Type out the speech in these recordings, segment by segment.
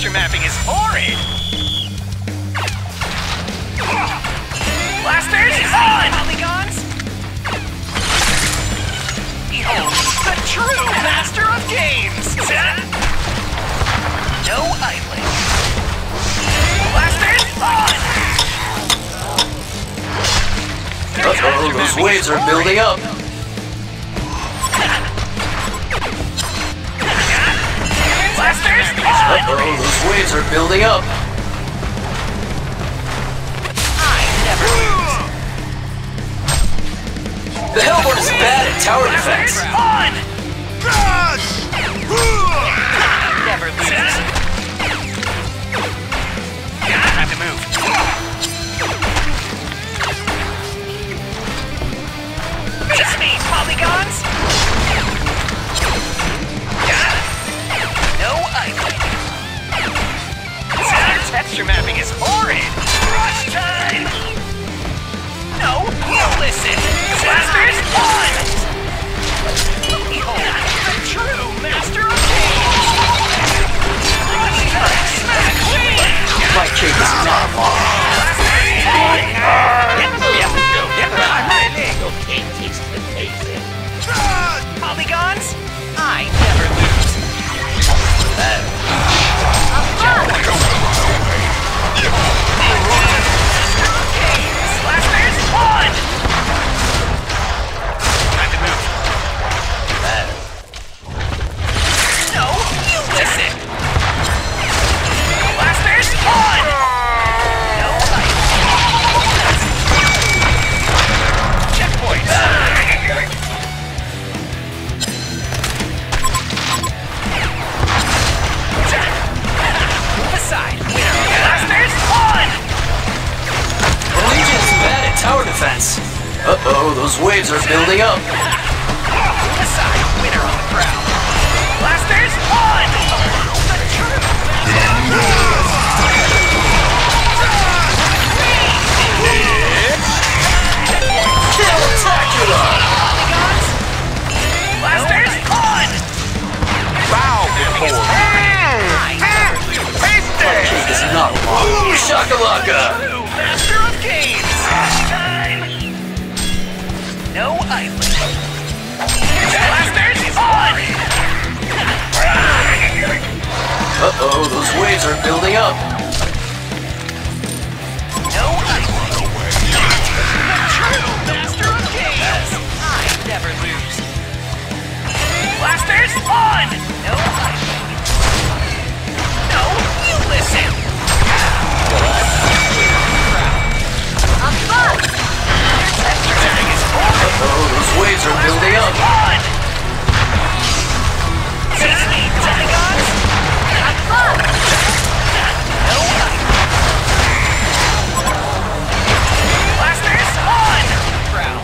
texture mapping is horrid! Blasters on! Polygons! The true master of games! No idling. Blasters on! Uh-oh, those waves are building up! Uh-oh, those waves are building up! I never lose! The Hellboard is bad at tower defense! On! I never lose! Time to move! Face me, polygons! No idling! Texture mapping is horrid! Rush time! No, no, listen! Blasters on! The true master of games! Rush time! Smack! Win! My cake is not long! Blasters on! Yep, taste the taste. Polygons? I never lose! Uh-oh, those waves are building up. Aside, winner on the crowd. Blasters on! The true Kill-tacular! Blasters on! Wow, behold! That cake is not long. Ooh, shakalaka! Master of games! No island. Blasters on! Uh-oh, those waves are building up. No island. The true master of games. I never lose. Blasters on! No island. No, you listen. I'm fun. Their oh, those waves are building up! Face me, polygons! Have fun! No one! Blasters on! Brown.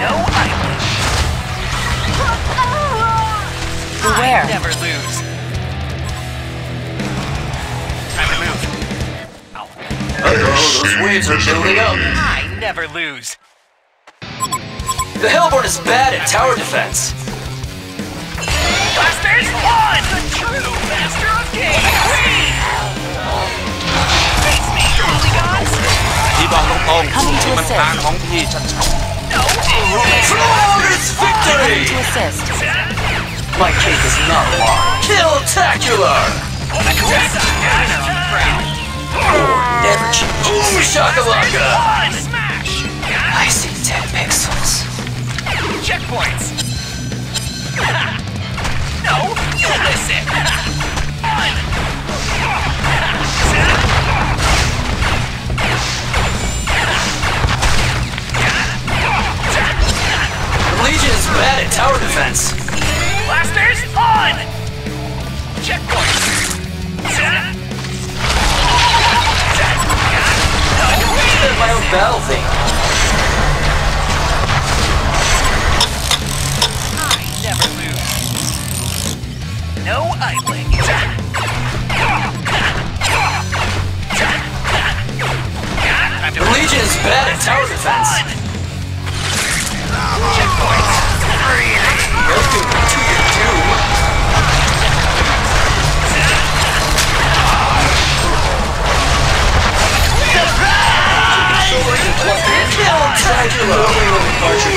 No island. Beware! I never lose. Time to move. Ow. Oh, those waves are building up! Never lose. The Hellboard is bad at tower defense. Blasters on! The true master of games! Face me, polygons! Coming to assist. No! Flawless victory! My cake is not long. Kill-tacular! Never change. Ooh, shakalaka! I see 10 pixels. Checkpoints! No, you listen! On! The Legion is bad at tower defense. Blasters on! Checkpoints! My own battle thing. I never lose. No idling. The Legion is bad at tower defense. Checkpoint. Welcome to your doom.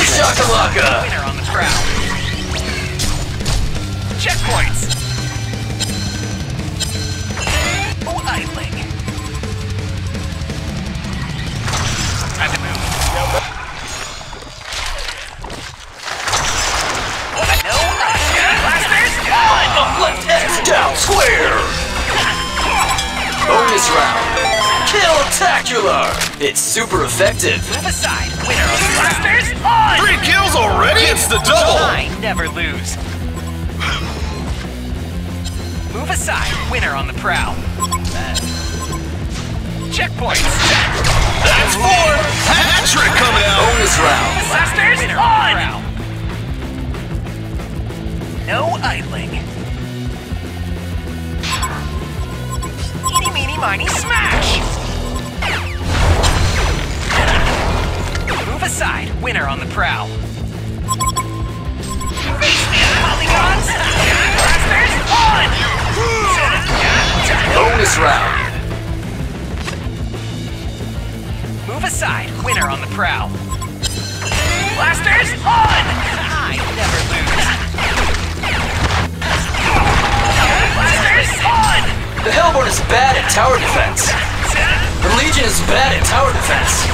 Shakalaka! Winner on the crown. Checkpoints! Oh, idling. Time to move. No, blasters! Up left X, down square! Bonus round. Kill-tacular! It's super effective! Move aside, winner of the blasters, on! 3 kills already? It's the double! I never lose. Move aside, winner on the prowl. Checkpoint! That's 4! Hat-trick coming out! Bonus round! Blasters, on! No idling. Eeny, meeny, miny, smash! Aside, winner on the prowl. Face me, polygons! Blasters, on! Bonus round. Move aside, winner on the prowl. Blasters, on! I never lose. Blasters, on! The Hellborn is bad at tower defense. The Legion is bad at tower defense.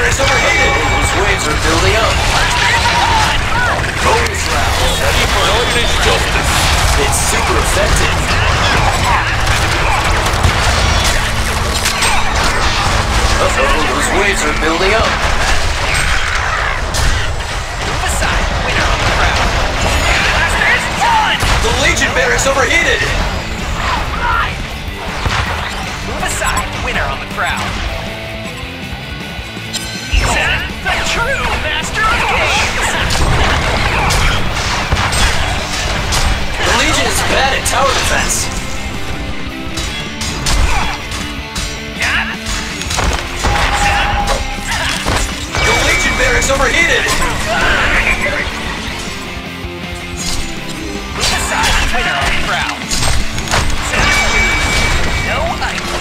It's overheated! Those waves are building up! Bonus round! Ready for Elegant Justice! It's super effective! Uh-oh, those waves are building up! Move aside, winner on the ground! Blasters, on! The Legion barracks overheated! Move aside, winner on the ground! The true master of games! The Legion is bad at tower defense. The Legion barracks overheated! Move aside, winner on the prowl. No idol.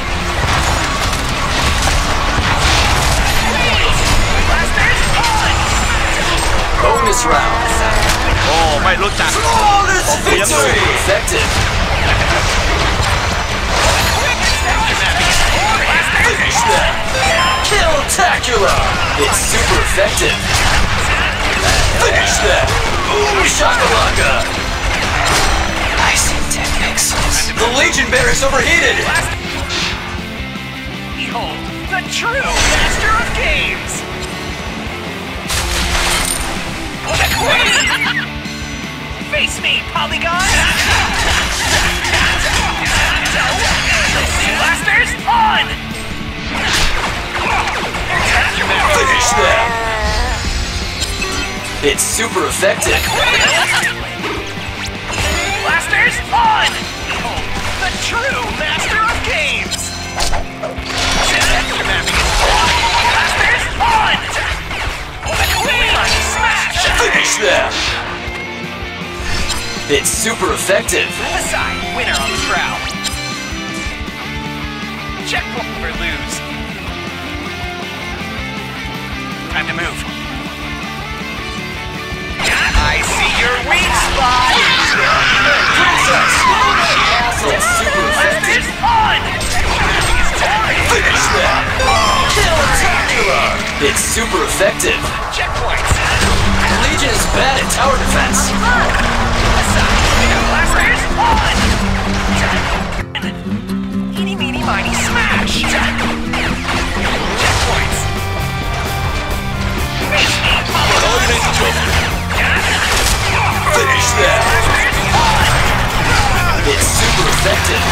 Bonus round. Oh, might look that. Flawless victory! Effective. Finish them. Kill-tacular. It's super effective. Finish them. Boom shakalaka. I see 10 pixels. The Legion barracks overheated. Behold, the true master of games. Face me, polygon! Blasters, on! Finish them! It's super effective! Blasters, on! The true master of games! Blasters, on! Smash! Finish them! It's super effective! Move aside, winner on the prowl. Checkpoint or lose. Time to move. I see your weak spot! Princess! It's super effective! Finish them! Kill-tacular! It's super effective. Checkpoints. The Legion is bad at tower defense. Blasters on! Eeny, meeny, miny, smash! Checkpoints. Finish them! It's super effective.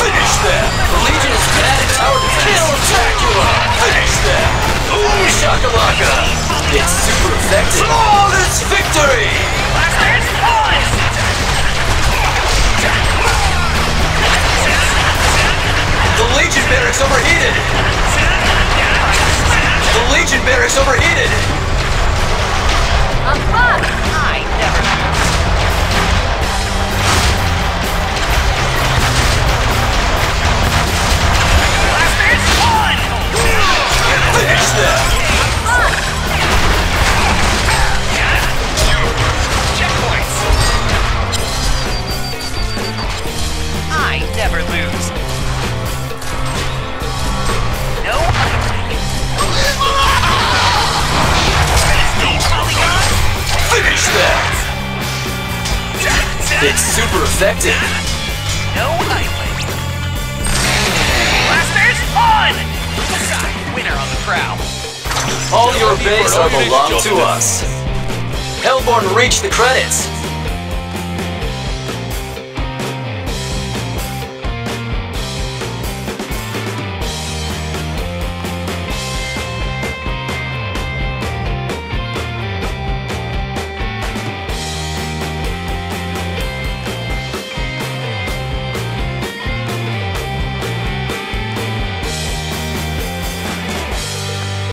Finish them! The Legion is bad at tower defense. Kill-tacular! Finish them! Ooh, shakalaka! It's super effective! Flawless victory! Blasters, on! The Legion barracks overheated! The Legion barracks overheated! It's super effective. No lightly. Blasters on! Winner on the prowl. All your bays are belong to us. Hellborn reached the credits.